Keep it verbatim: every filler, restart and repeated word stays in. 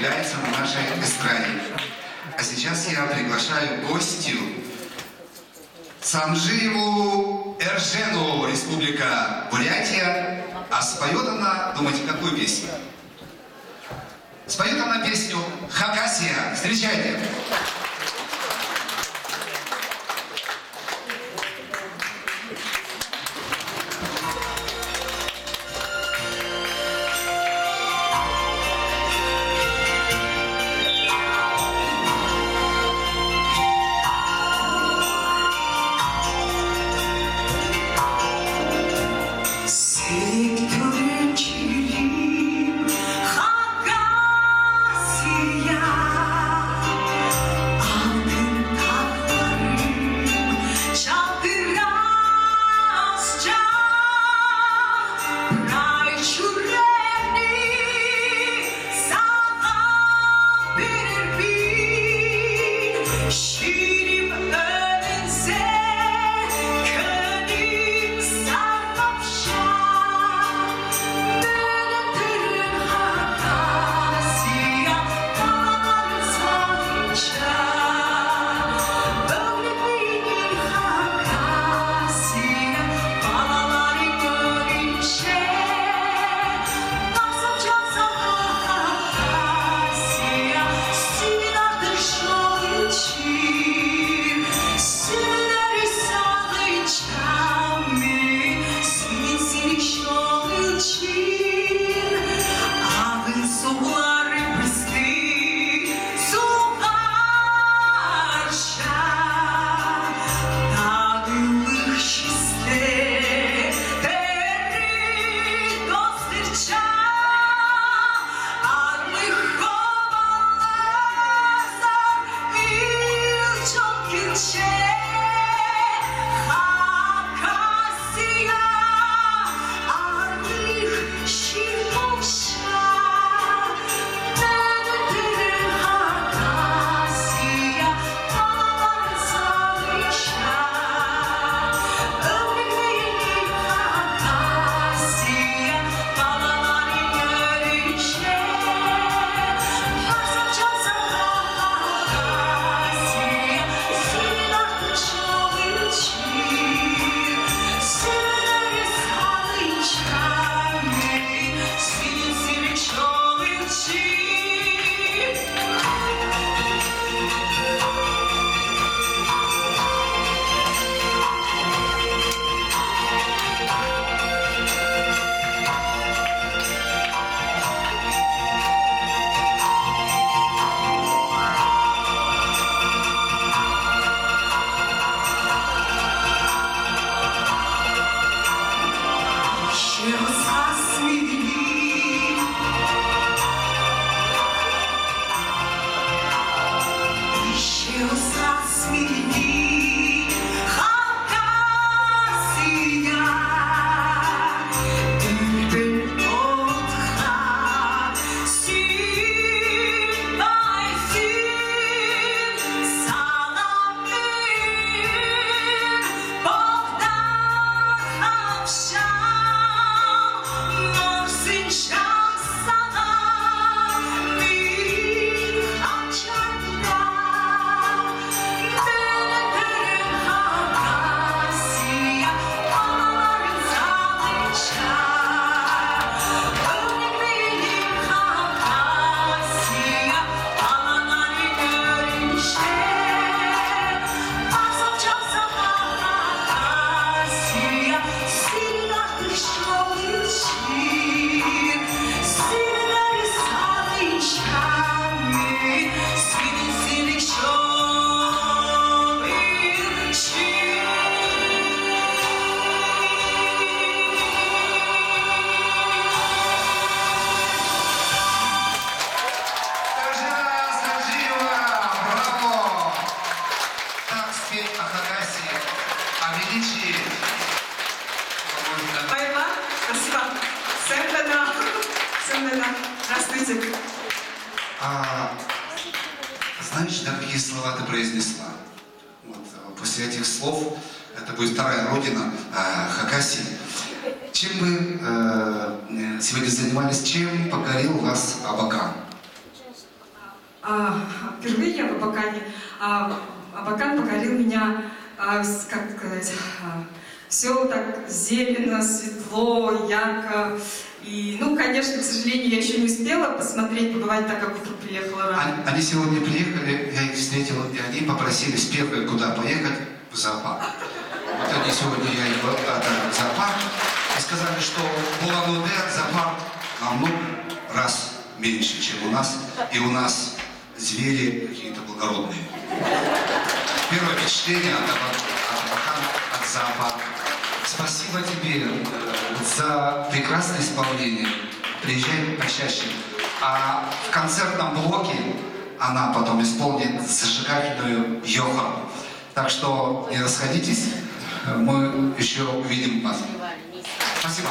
появляется на нашей эстраде. А сейчас я приглашаю гостью Санжиеву Эржену, Республика Бурятия. А споет она, думаете, какую песню? Споет она песню «Хакасия». Встречайте! А, знаешь, да, какие слова ты произнесла? Вот, после этих слов, это будет вторая родина э, Хакасии. Чем мы э, сегодня занимались, чем покорил вас Абакан? Впервые я в Абакане. Абакан покорил меня, как сказать, все так зелено, светло, ярко. И, ну, конечно, к сожалению, я еще не успела посмотреть, побывать, так как утром приехала рано. Они сегодня приехали, я их встретила, и они попросили первые, куда поехать, в зоопарк. Вот они сегодня, я их отдала в зоопарк, и сказали, что в Улан-Удэ зоопарк намного раз меньше, чем у нас, и у нас звери какие-то благородные. Первое впечатление от Абакана, от зоопарка. Спасибо тебе за прекрасное исполнение. Приезжай почаще. А в концертном блоке она потом исполнит зажигательную йохор. Так что не расходитесь, мы еще увидим вас. Спасибо.